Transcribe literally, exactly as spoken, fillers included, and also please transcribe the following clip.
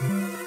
Yeah.